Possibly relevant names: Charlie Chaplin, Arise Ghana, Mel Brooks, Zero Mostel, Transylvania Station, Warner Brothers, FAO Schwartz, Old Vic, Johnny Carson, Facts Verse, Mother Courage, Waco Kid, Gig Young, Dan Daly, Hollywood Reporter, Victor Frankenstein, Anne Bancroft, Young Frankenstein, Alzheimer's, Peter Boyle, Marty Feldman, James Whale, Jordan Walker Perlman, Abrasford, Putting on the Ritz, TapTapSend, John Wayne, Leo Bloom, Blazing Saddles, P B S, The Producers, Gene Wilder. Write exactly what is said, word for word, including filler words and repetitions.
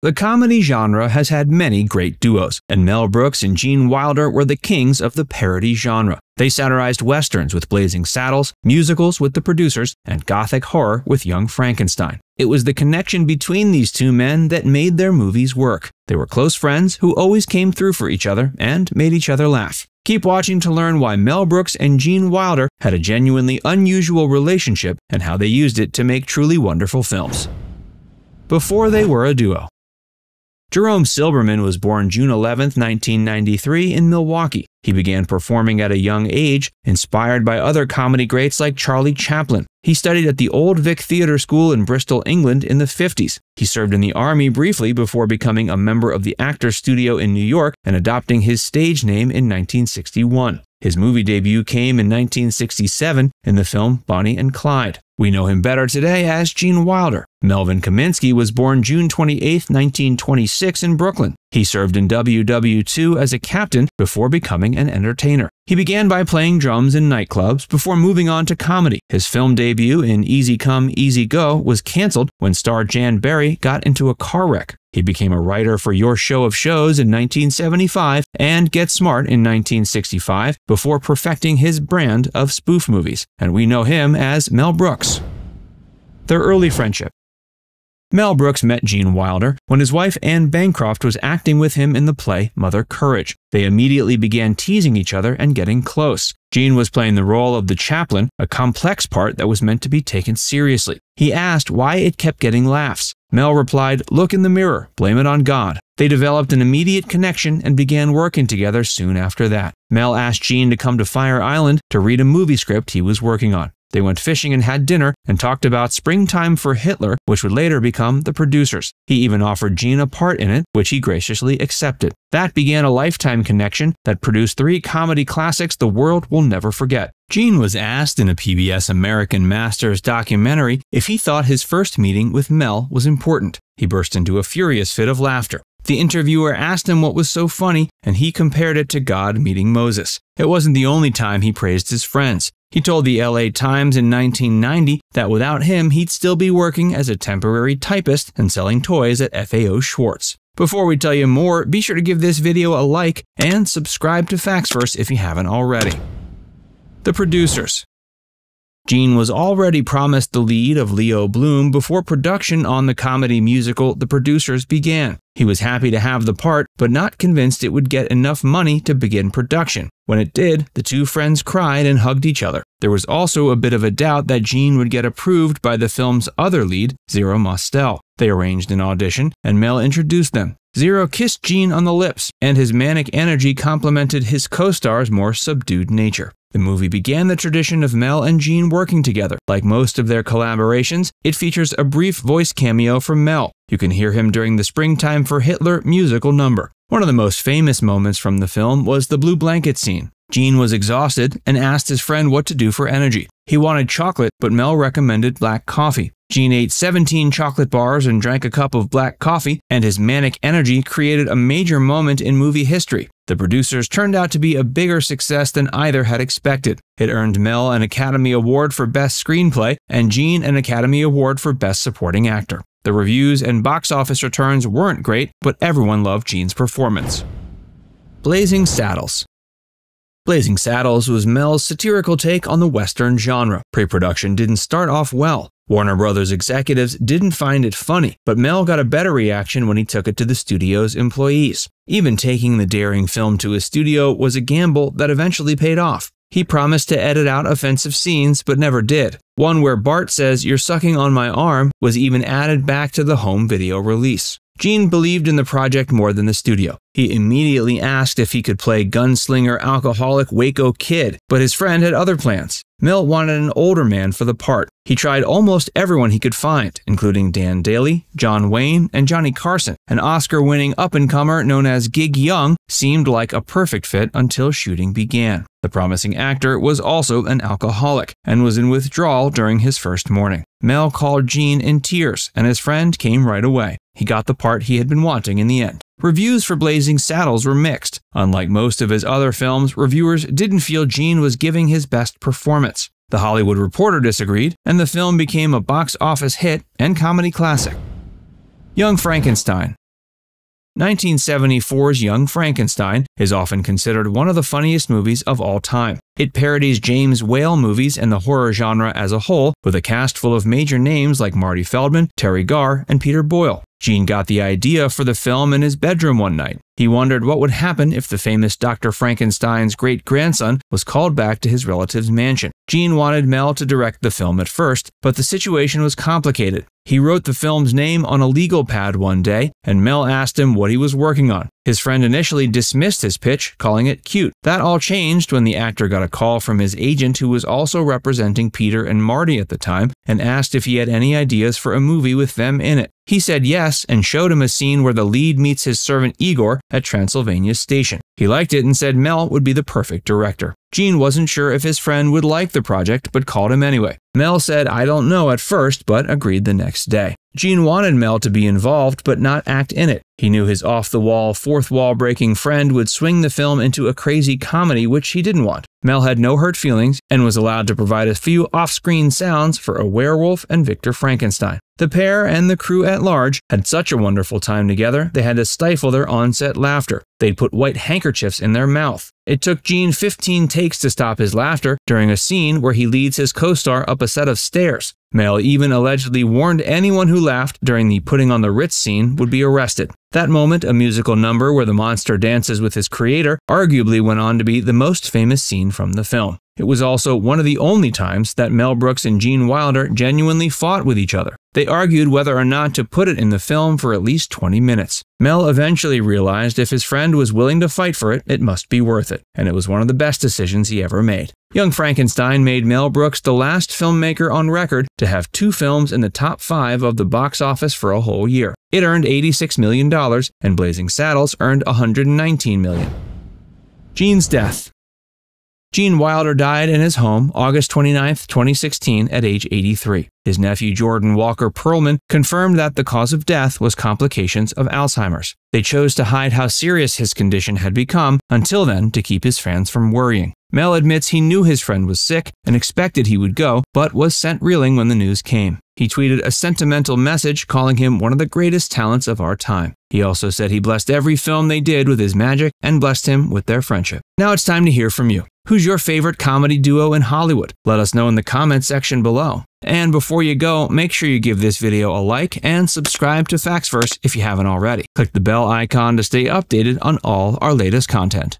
The comedy genre has had many great duos, and Mel Brooks and Gene Wilder were the kings of the parody genre. They satirized westerns with Blazing Saddles, musicals with The Producers, and gothic horror with Young Frankenstein. It was the connection between these two men that made their movies work. They were close friends who always came through for each other and made each other laugh. Keep watching to learn why Mel Brooks and Gene Wilder had a genuinely unusual relationship and how they used it to make truly wonderful films. Before they were a duo. Jerome Silberman was born June eleventh, nineteen ninety-three in Milwaukee. He began performing at a young age, inspired by other comedy greats like Charlie Chaplin. He studied at the Old Vic Theatre School in Bristol, England in the fifties. He served in the Army briefly before becoming a member of the Actors Studio in New York and adopting his stage name in nineteen sixty-one. His movie debut came in nineteen sixty-seven in the film Bonnie and Clyde. We know him better today as Gene Wilder. Melvin Kaminsky was born June twenty-eighth, nineteen twenty-six in Brooklyn. He served in World War Two as a captain before becoming an entertainer. He began by playing drums in nightclubs before moving on to comedy. His film debut in Easy Come, Easy Go was canceled when star Jan Barry got into a car wreck. He became a writer for Your Show of Shows in nineteen seventy-five and Get Smart in nineteen sixty-five before perfecting his brand of spoof movies. And we know him as Mel Brooks. Their early friendship. Mel Brooks met Gene Wilder when his wife Anne Bancroft was acting with him in the play Mother Courage. They immediately began teasing each other and getting close. Gene was playing the role of the chaplain, a complex part that was meant to be taken seriously. He asked why it kept getting laughs. Mel replied, "Look in the mirror, blame it on God." They developed an immediate connection and began working together soon after that. Mel asked Gene to come to Fire Island to read a movie script he was working on. They went fishing and had dinner and talked about Springtime for Hitler, which would later become The Producers. He even offered Gene a part in it, which he graciously accepted. That began a lifetime connection that produced three comedy classics the world will never forget. Gene was asked in a P B S American Masters documentary if he thought his first meeting with Mel was important. He burst into a furious fit of laughter. The interviewer asked him what was so funny, and he compared it to God meeting Moses. It wasn't the only time he praised his friends. He told the L A Times in nineteen ninety that without him, he'd still be working as a temporary typist and selling toys at F A O Schwartz. Before we tell you more, be sure to give this video a like and subscribe to Facts Verse if you haven't already. The Producers. Gene was already promised the lead of Leo Bloom before production on the comedy musical The Producers began. He was happy to have the part, but not convinced it would get enough money to begin production. When it did, the two friends cried and hugged each other. There was also a bit of a doubt that Gene would get approved by the film's other lead, Zero Mostel. They arranged an audition, and Mel introduced them. Zero kissed Gene on the lips, and his manic energy complemented his co-star's more subdued nature. The movie began the tradition of Mel and Gene working together. Like most of their collaborations, it features a brief voice cameo from Mel. You can hear him during the Springtime for Hitler musical number. One of the most famous moments from the film was the blue blanket scene. Gene was exhausted and asked his friend what to do for energy. He wanted chocolate, but Mel recommended black coffee. Gene ate seventeen chocolate bars and drank a cup of black coffee, and his manic energy created a major moment in movie history. The Producers turned out to be a bigger success than either had expected. It earned Mel an Academy Award for Best Screenplay and Gene an Academy Award for Best Supporting Actor. The reviews and box office returns weren't great, but everyone loved Gene's performance. Blazing Saddles. Blazing Saddles was Mel's satirical take on the Western genre. Pre-production didn't start off well. Warner Brothers executives didn't find it funny, but Mel got a better reaction when he took it to the studio's employees. Even taking the daring film to his studio was a gamble that eventually paid off. He promised to edit out offensive scenes, but never did. One where Bart says, "You're sucking on my arm," was even added back to the home video release. Gene believed in the project more than the studio. He immediately asked if he could play gunslinger alcoholic Waco Kid, but his friend had other plans. Mel wanted an older man for the part. He tried almost everyone he could find, including Dan Daly, John Wayne, and Johnny Carson. An Oscar-winning up-and-comer known as Gig Young seemed like a perfect fit until shooting began. The promising actor was also an alcoholic and was in withdrawal during his first morning. Mel called Gene in tears, and his friend came right away. He got the part he had been wanting in the end. Reviews for Blazing Saddles were mixed. Unlike most of his other films, reviewers didn't feel Gene was giving his best performance. The Hollywood Reporter disagreed, and the film became a box office hit and comedy classic. Young Frankenstein. nineteen seventy-four's Young Frankenstein is often considered one of the funniest movies of all time. It parodies James Whale movies and the horror genre as a whole, with a cast full of major names like Marty Feldman, Terry Garr, and Peter Boyle. Gene got the idea for the film in his bedroom one night. He wondered what would happen if the famous Doctor Frankenstein's great-grandson was called back to his relative's mansion. Gene wanted Mel to direct the film at first, but the situation was complicated. He wrote the film's name on a legal pad one day, and Mel asked him what he was working on. His friend initially dismissed his pitch, calling it cute. That all changed when the actor got a call from his agent, who was also representing Peter and Marty at the time, and asked if he had any ideas for a movie with them in it. He said yes and showed him a scene where the lead meets his servant Igor at Transylvania Station. He liked it and said Mel would be the perfect director. Gene wasn't sure if his friend would like the project, but called him anyway. Mel said, "I don't know" at first, but agreed the next day. Gene wanted Mel to be involved, but not act in it. He knew his off-the-wall, fourth-wall-breaking friend would swing the film into a crazy comedy, which he didn't want. Mel had no hurt feelings and was allowed to provide a few off-screen sounds for a werewolf and Victor Frankenstein. The pair and the crew at large had such a wonderful time together, they had to stifle their on-set laughter. They'd put white handkerchiefs in their mouth. It took Gene fifteen takes to stop his laughter during a scene where he leads his co-star up a set of stairs. Mel even allegedly warned anyone who laughed during the Putting on the Ritz scene would be arrested. That moment, a musical number where the monster dances with his creator, arguably went on to be the most famous scene from the film. It was also one of the only times that Mel Brooks and Gene Wilder genuinely fought with each other. They argued whether or not to put it in the film for at least twenty minutes. Mel eventually realized if his friend was willing to fight for it, it must be worth it, and it was one of the best decisions he ever made. Young Frankenstein made Mel Brooks the last filmmaker on record to have two films in the top five of the box office for a whole year. It earned eighty-six million dollars, and Blazing Saddles earned one hundred nineteen million dollars. Gene's death. Gene Wilder died in his home August twenty-ninth, twenty sixteen at age eighty-three. His nephew Jordan Walker Perlman confirmed that the cause of death was complications of Alzheimer's. They chose to hide how serious his condition had become until then to keep his fans from worrying. Mel admits he knew his friend was sick and expected he would go, but was sent reeling when the news came. He tweeted a sentimental message calling him one of the greatest talents of our time. He also said he blessed every film they did with his magic and blessed him with their friendship. Now it's time to hear from you. Who's your favorite comedy duo in Hollywood? Let us know in the comments section below. And before you go, make sure you give this video a like and subscribe to Facts Verse if you haven't already. Click the bell icon to stay updated on all our latest content.